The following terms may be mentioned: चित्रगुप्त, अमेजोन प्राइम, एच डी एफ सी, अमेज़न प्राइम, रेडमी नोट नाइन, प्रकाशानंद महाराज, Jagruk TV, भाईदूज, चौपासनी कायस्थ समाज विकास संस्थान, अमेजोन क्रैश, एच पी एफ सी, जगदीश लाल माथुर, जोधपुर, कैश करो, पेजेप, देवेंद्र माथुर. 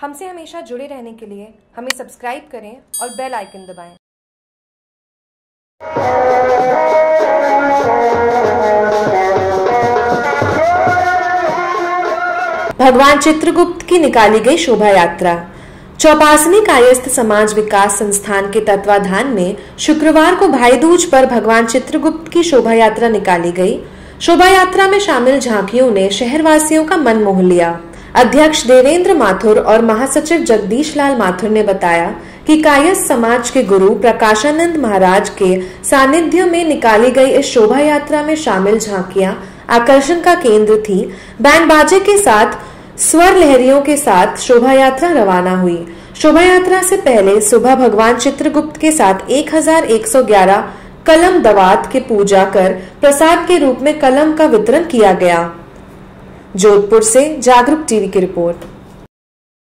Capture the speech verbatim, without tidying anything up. हमसे हमेशा जुड़े रहने के लिए हमें सब्सक्राइब करें और बेल आइकन दबाएं। भगवान चित्रगुप्त की निकाली गई शोभा यात्रा चौपासनी कायस्थ समाज विकास संस्थान के तत्वाधान में शुक्रवार को भाई दूज पर भगवान चित्रगुप्त की शोभा यात्रा निकाली गई। शोभा यात्रा में शामिल झांकियों ने शहरवासियों का मन मोह लिया। अध्यक्ष देवेंद्र माथुर और महासचिव जगदीश लाल माथुर ने बताया कि कायस्थ समाज के गुरु प्रकाशानंद महाराज के सानिध्य में निकाली गई इस शोभा यात्रा में शामिल झांकियां आकर्षण का केंद्र थी। बैंड बाजे के साथ स्वर लहरियों के साथ शोभा यात्रा रवाना हुई। शोभा यात्रा से पहले सुबह भगवान चित्रगुप्त के साथ एक हजार एक सौ ग्यारह कलम दवात के पूजा कर प्रसाद के रूप में कलम का वितरण किया गया। जोधपुर से जागरूक टीवी की रिपोर्ट।